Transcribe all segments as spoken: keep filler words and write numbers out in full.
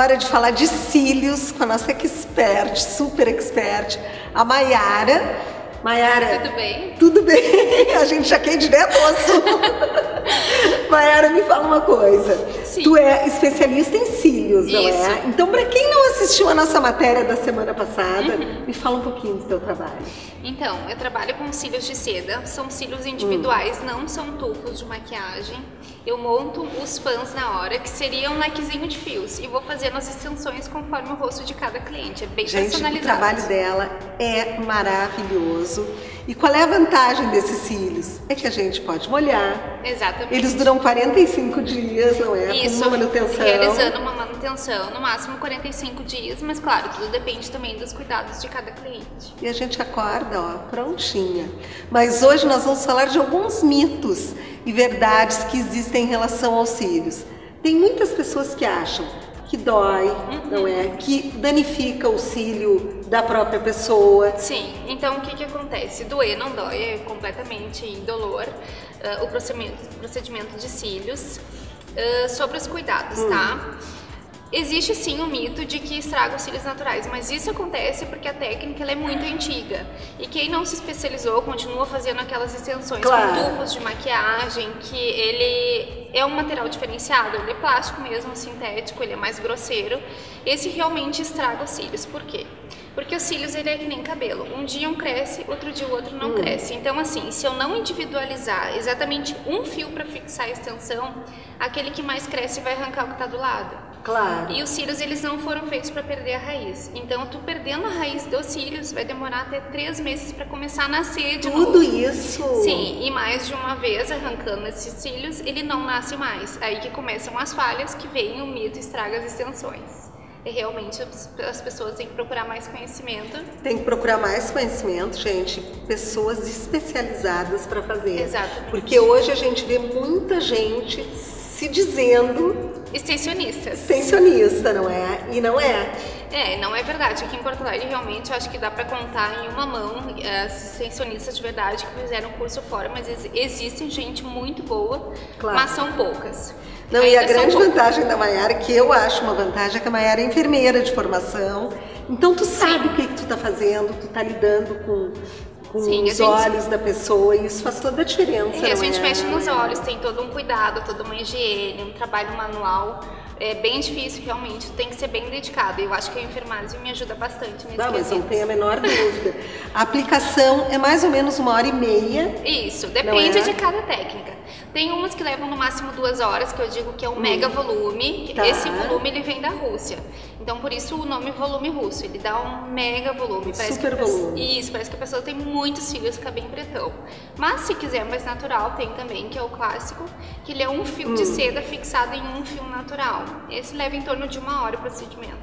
hora de falar de cílios com a nossa expert, super expert, a Mayara. Mayara, tudo bem? Tudo bem, a gente já quer ir direto ao assunto. Mayara, me fala uma coisa. Sim. Tu é especialista em cílios, Isso. não é? Então, para quem não assistiu a nossa matéria da semana passada, uhum. me fala um pouquinho do teu trabalho. Então, eu trabalho com cílios de seda, são cílios individuais, hum. não são tufos de maquiagem. Eu monto os fãs na hora, que seria um lequezinho de fios, e vou fazendo as extensões conforme o rosto de cada cliente, é bem Gente, personalizado. O trabalho dela é maravilhoso. E qual é a vantagem desses cílios? É que a gente pode molhar. Exatamente. Eles duram quarenta e cinco dias, não é? Isso, com manutenção. Realizando uma manutenção, no máximo quarenta e cinco dias, mas claro, tudo depende também dos cuidados de cada cliente. E a gente acorda, ó, prontinha. Mas hoje nós vamos falar de alguns mitos e verdades que existem em relação aos cílios. Tem muitas pessoas que acham que dói, uhum. não é? Que danifica o cílio da própria pessoa. Sim, então o que que acontece? Doer não dói, é completamente indolor uh, o procedimento, procedimento de cílios. Uh, sobre os cuidados, hum. tá? Existe sim o mito de que estraga os cílios naturais, mas isso acontece porque a técnica ela é muito antiga. E quem não se especializou continua fazendo aquelas extensões claro. com tufos de maquiagem, que ele é um material diferenciado, ele é plástico mesmo, sintético, ele é mais grosseiro. Esse realmente estraga os cílios. Por quê? Porque os cílios ele é que nem cabelo, um dia um cresce, outro dia o outro não hum. cresce. Então assim, se eu não individualizar exatamente um fio para fixar a extensão, aquele que mais cresce vai arrancar o que está do lado. Claro. E os cílios eles não foram feitos para perder a raiz. Então, tu perdendo a raiz dos cílios vai demorar até três meses para começar a nascer de novo. Tudo isso? Sim, e mais de uma vez arrancando esses cílios, ele não nasce mais. Aí que começam as falhas, que vem o mito e estraga as extensões. E realmente as pessoas têm que procurar mais conhecimento. Tem que procurar mais conhecimento, gente. Pessoas especializadas para fazer. Exatamente. Porque hoje a gente vê muita gente se dizendo extensionista. Extensionista, não é? E não é. É, não é verdade. Aqui em Porto Alegre, realmente, eu acho que dá para contar em uma mão as extensionistas de verdade que fizeram curso fora, mas existem gente muito boa, claro. mas são poucas. Não, Ainda e a grande poucas. vantagem da Mayara, que eu acho uma vantagem, é que a Mayara é enfermeira de formação, então tu sabe Sim. o que, que tu tá fazendo, tu tá lidando com... com Sim, os gente... olhos da pessoa, e isso faz toda a diferença. É, a gente é? mexe nos olhos, tem todo um cuidado, toda uma higiene, um trabalho manual. É bem difícil, realmente, tem que ser bem dedicado. Eu acho que a enfermagem me ajuda bastante nesse Não, mas não tem a menor dúvida. A aplicação é mais ou menos uma hora e meia. Isso, depende é? de cada técnica. Tem umas que levam no máximo duas horas, que eu digo que é um hum. mega volume. Tá. Esse volume ele vem da Rússia. Então por isso o nome volume russo, ele dá um mega volume. Parece Super que volume. Pessoa... Isso, parece que a pessoa tem muitos cílios, fica bem pretão. Mas se quiser mais natural, tem também, que é o clássico, que ele é um fio hum. de seda fixado em um fio natural. Esse leva em torno de uma hora o procedimento.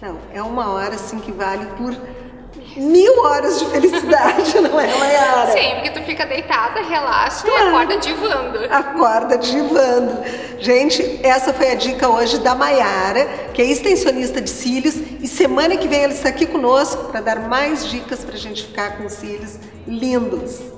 Não, é uma hora assim que vale por Isso. mil horas de felicidade, não é, Mayara? Sim, porque tu fica deitada, relaxa claro. e acorda divando. Acorda divando. Gente, essa foi a dica hoje da Mayara, que é extensionista de cílios, e semana que vem ela está aqui conosco para dar mais dicas para a gente ficar com cílios lindos.